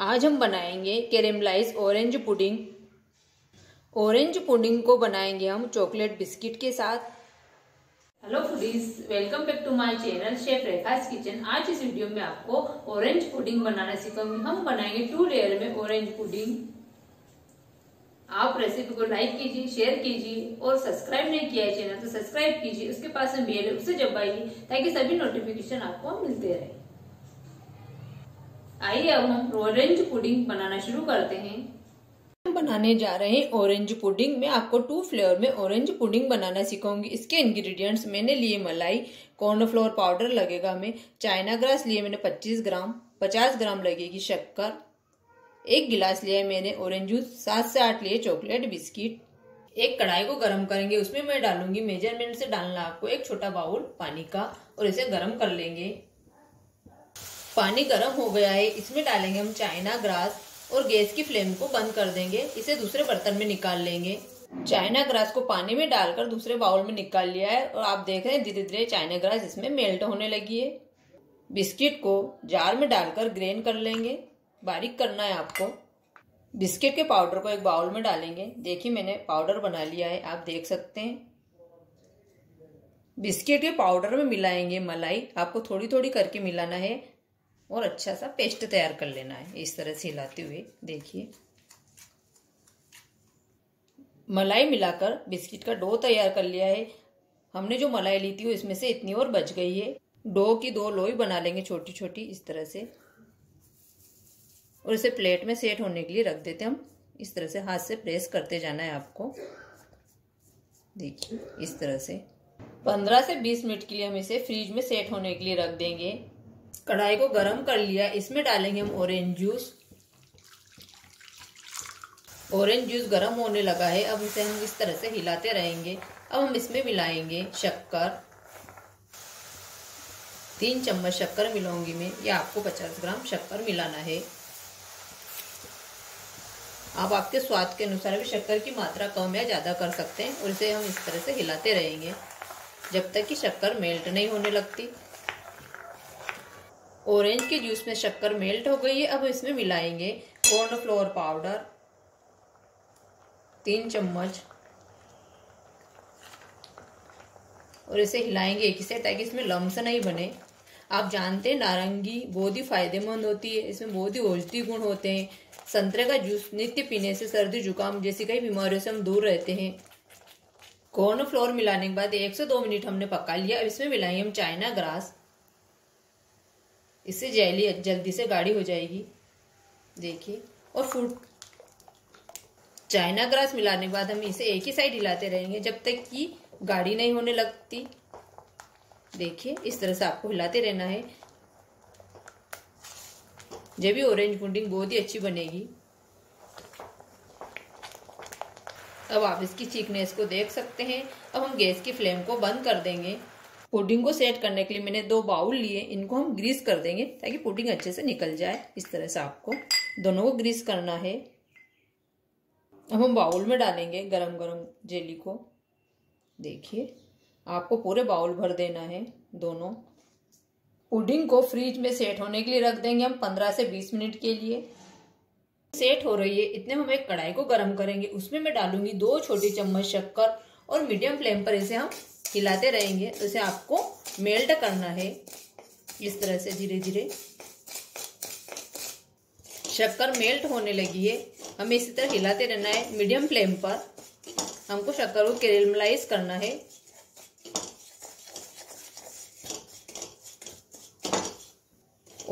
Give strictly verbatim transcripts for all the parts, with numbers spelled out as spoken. आज हम बनाएंगे caramelise orange pudding. Orange pudding को बनाएंगे हम चॉकलेट बिस्किट के साथ। Hello foodies, welcome back to my channel chef Rekha's kitchen. आज इस वीडियो में आपको ऑरेंज पुडिंग बनाना सिखाऊंगी। हम बनाएंगे टू लेयर में ऑरेंज पुडिंग। आप रेसिपी को लाइक कीजिए, शेयर कीजिए और सब्सक्राइब नहीं किया है चैनल तो सब्सक्राइब कीजिए। उसके पास में बेल है उसे दबाइए ताकि सभी नोटिफिकेशन आपको मिलते रहे। आइए अब हम ऑरेंज पुडिंग बनाना शुरू करते हैं। बनाने जा रहे हैं ऑरेंज पुडिंग। मैं आपको टू फ्लेवर में ऑरेंज पुडिंग बनाना सिखाऊंगी। इसके इंग्रेडिएंट्स मैंने लिए मलाई, कॉर्नफ्लोर पाउडर लगेगा हमें, चाइना ग्रास लिए मैंने पच्चीस ग्राम, पचास ग्राम लगेगी शक्कर, एक गिलास लिया है मैंने ऑरेंज जूस, सात से आठ लिए चॉकलेट बिस्किट। एक कढ़ाई को गर्म करेंगे, उसमें मैं डालूंगी मेजरमेंट से डालना आपको एक छोटा बाउल पानी का और इसे गर्म कर लेंगे। पानी गर्म हो गया है, इसमें डालेंगे हम चाइना ग्रास और गैस की फ्लेम को बंद कर देंगे। इसे दूसरे बर्तन में निकाल लेंगे। चाइना ग्रास को पानी में डालकर दूसरे बाउल में निकाल लिया है और आप देख रहे हैं धीरे धीरे चाइना ग्रास इसमें मेल्ट होने लगी है। बिस्किट को जार में डालकर ग्रेन कर लेंगे, बारीक करना है आपको। बिस्किट के पाउडर को एक बाउल में डालेंगे। देखिए मैंने पाउडर बना लिया है, आप देख सकते हैं। बिस्किट के पाउडर में मिलाएंगे मलाई, आपको थोड़ी थोड़ी करके मिलाना है और अच्छा सा पेस्ट तैयार कर लेना है। इस तरह से हिलाते हुए देखिए मलाई मिलाकर बिस्किट का डो तैयार कर लिया है। हमने जो मलाई ली थी वो इसमें से इतनी और बच गई है। डो की दो लोई बना लेंगे छोटी छोटी इस तरह से और इसे प्लेट में सेट होने के लिए रख देते हैं हम। इस तरह से हाथ से प्रेस करते जाना है आपको। देखिए इस तरह से पंद्रह से बीस मिनट के लिए हम इसे फ्रीज में सेट होने के लिए रख देंगे। कढ़ाई को गरम कर लिया, इसमें डालेंगे हम ऑरेंज जूस। ऑरेंज जूस गरम होने लगा है, अब इसे हम इस तरह से हिलाते रहेंगे। अब हम इसमें मिलाएंगे शक्कर, तीन चम्मच शक्कर मिलाऊंगी मैं। ये आपको पचास ग्राम शक्कर मिलाना है। आप आपके स्वाद के अनुसार भी शक्कर की मात्रा कम या ज़्यादा कर सकते हैं और इसे हम इस तरह से हिलाते रहेंगे जब तक कि शक्कर मेल्ट नहीं होने लगती। ऑरेंज के जूस में शक्कर मेल्ट हो गई है, अब इसमें मिलाएंगे कॉर्नफ्लोर पाउडर तीन चम्मच और इसे हिलाएंगे एक से ताकि इसमें लम्स नहीं बने। आप जानते हैं नारंगी बहुत ही फायदेमंद होती है, इसमें बहुत ही औषधि गुण होते हैं। संतरे का जूस नित्य पीने से सर्दी जुकाम जैसी कई बीमारियों से हम दूर रहते हैं। कॉर्नफ्लोर मिलाने के बाद एक से दो मिनट हमने पका लिया। अब इसमें मिलाएंगे हम चाइना ग्रास, इससे जेली जल्दी से गाढ़ी हो जाएगी। देखिए और फूड चाइना ग्रास मिलाने के बाद हम इसे एक ही साइड हिलाते रहेंगे जब तक कि गाढ़ी नहीं होने लगती। देखिए इस तरह से आपको हिलाते रहना है, जब भी ऑरेंज पुडिंग बहुत ही अच्छी बनेगी। अब आप इसकी थिकनेस को देख सकते हैं। अब हम गैस की फ्लेम को बंद कर देंगे। पुडिंग को सेट करने के लिए मैंने दो बाउल लिए, इनको हम ग्रीस कर देंगे ताकि पुडिंग अच्छे से निकल जाए। इस तरह से आपको दोनों को ग्रीस करना है। अब हम बाउल में डालेंगे गरम गरम जेली को। देखिए आपको पूरे बाउल भर देना है दोनों। पुडिंग को फ्रीज में सेट होने के लिए रख देंगे हम पंद्रह से बीस मिनट के लिए। सेट हो रही है, इतने हम एक कढ़ाई को गर्म करेंगे। उसमें मैं डालूंगी दो छोटी चम्मच शक्कर और मीडियम फ्लेम पर इसे हम हिलाते रहेंगे। उसे आपको मेल्ट करना है इस तरह से धीरे धीरे। शक्कर मेल्ट होने लगी है, हमें इसी तरह हिलाते रहना है। मीडियम फ्लेम पर हमको शक्कर को कैरेमलाइज करना है।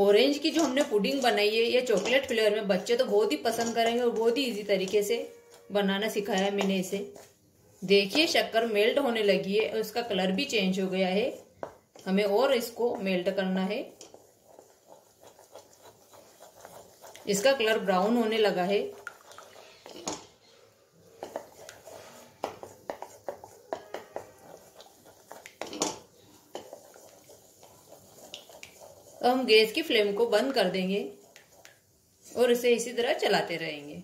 ऑरेंज की जो हमने पुडिंग बनाई है ये चॉकलेट फ्लेवर में बच्चे तो बहुत ही पसंद करेंगे और बहुत ही इजी तरीके से बनाना सिखाया है मैंने इसे। देखिए शक्कर मेल्ट होने लगी है और उसका कलर भी चेंज हो गया है, हमें और इसको मेल्ट करना है। इसका कलर ब्राउन होने लगा है। अब हम गैस की फ्लेम को बंद कर देंगे और इसे इसी तरह चलाते रहेंगे।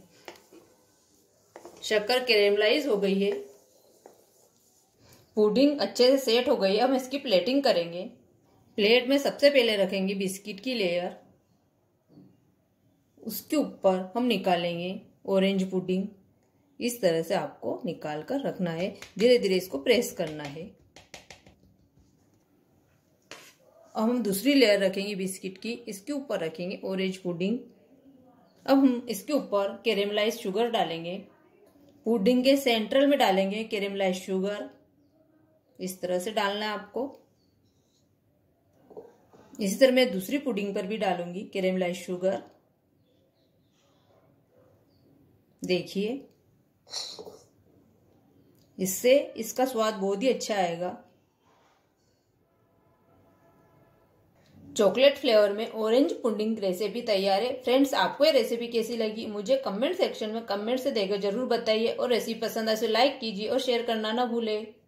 शक्कर कैरेमलाइज हो गई है, पुडिंग अच्छे से सेट हो गई है। हम इसकी प्लेटिंग करेंगे। प्लेट में सबसे पहले रखेंगे बिस्किट की लेयर उसके ऊपर हम निकालेंगे ऑरेंज पुडिंग। इस तरह से आपको निकाल कर रखना है, धीरे धीरे इसको प्रेस करना है। अब हम दूसरी लेयर रखेंगे बिस्किट की, इसके ऊपर रखेंगे ऑरेंज पुडिंग। अब हम इसके ऊपर कैरेमलाइज शुगर डालेंगे, पुडिंग के सेंट्रल में डालेंगे कैरेमलाइज शुगर। इस तरह से डालना है आपको। इसी तरह मैं दूसरी पुडिंग पर भी डालूंगी कैरेमलाइज शुगर। देखिए, इससे इसका स्वाद बहुत ही अच्छा आएगा। चॉकलेट फ्लेवर में ऑरेंज पुडिंग रेसिपी तैयार है। फ्रेंड्स, आपको ये रेसिपी कैसी लगी मुझे कमेंट सेक्शन में कमेंट से देकर जरूर बताइए, और रेसिपी पसंद आए तो लाइक कीजिए और शेयर करना ना भूले।